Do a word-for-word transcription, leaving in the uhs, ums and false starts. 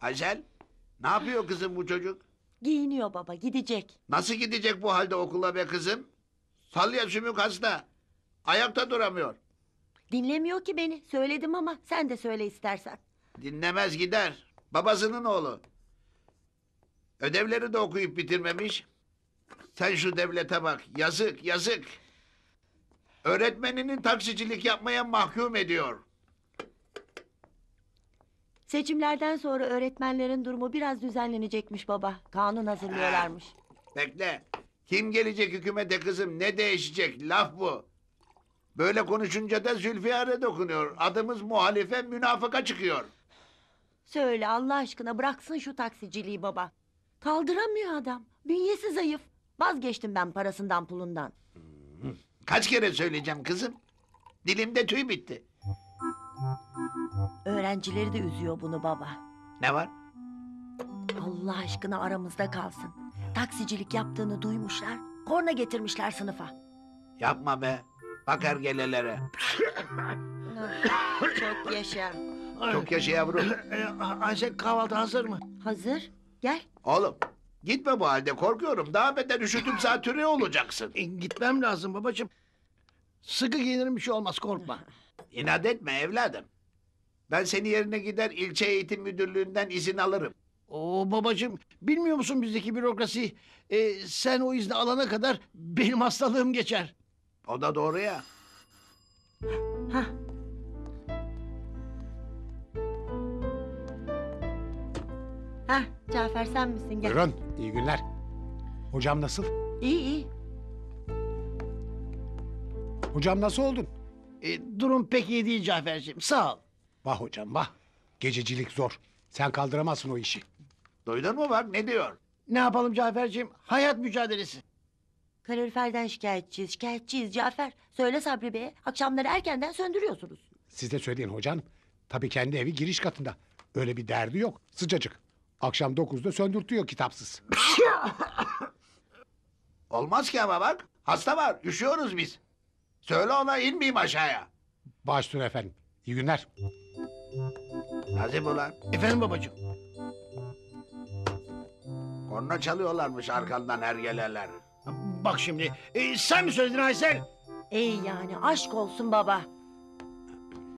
Aysel, ne yapıyor kızım bu çocuk? Giyiniyor baba, gidecek. Nasıl gidecek bu halde okula be kızım? Salya sümük hasta. Ayakta duramıyor. Dinlemiyor ki beni. Söyledim ama sen de söyle istersen. Dinlemez gider. Babasının oğlu. Ödevleri de okuyup bitirmemiş. Sen şu devlete bak. Yazık, yazık. Öğretmeninin taksicilik yapmaya mahkum ediyor. Seçimlerden sonra öğretmenlerin durumu biraz düzenlenecekmiş baba. Kanun hazırlıyorlarmış. Ha, bekle. Kim gelecek hükümete kızım? Ne değişecek? Laf bu. Böyle konuşunca da Zülfiyar'a dokunuyor. Adımız muhalife, münafıka çıkıyor. Söyle Allah aşkına, bıraksın şu taksiciliği baba. Kaldıramıyor adam. Bünyesi zayıf. Vazgeçtim ben parasından pulundan. Kaç kere söyleyeceğim kızım? Dilimde tüy bitti. Öğrencileri de üzüyor bunu baba. Ne var? Allah aşkına aramızda kalsın. Taksicilik yaptığını duymuşlar. Korna getirmişler sınıfa. Yapma be. Bakar gelelere. Çok yaşa. Çok yaşa yavrum. Ayşen, kahvaltı hazır mı? Hazır. Gel. Oğlum gitme bu halde, korkuyorum. Daha benden üşütüp zatürre olacaksın. E, gitmem lazım babacığım. Sıkı giyinirim, bir şey olmaz, korkma. İnat etme evladım. Ben seni yerine gider ilçe eğitim müdürlüğünden izin alırım. Oo babacığım, bilmiyor musun bizdeki bürokrasiyi? E, sen o izni alana kadar benim hastalığım geçer. O da doğru ya. Hah. Hah, Cafer sen misin? Gel. Buyurun, iyi günler. Hocam nasıl? İyi, iyi. Hocam nasıl oldun? E, durum pek iyi değil Cafer'ciğim, sağ ol. Vah hocam, vah. Gececilik zor. Sen kaldıramazsın o işi. Duydun mu bak, ne diyor? Ne yapalım Cafer'ciğim, hayat mücadelesi. Kaloriferden şikayetçiyiz, şikayetçiyiz Cafer. Söyle Sabri Bey'e, akşamları erkenden söndürüyorsunuz. Siz de söyleyin hocam. Tabii kendi evi giriş katında. Öyle bir derdi yok, sıcacık. Akşam dokuzda söndürtüyor kitapsız. Olmaz ki ama bak, hasta var, üşüyoruz biz. Söyle ona inmeyeyim aşağıya. Baş üstüne efendim, iyi günler. Nazif ulan. Efendim babacığım. Korna çalıyorlarmış arkandan hergeleler. Bak şimdi, e, sen mi söyledin Aysel? İyi yani, aşk olsun baba.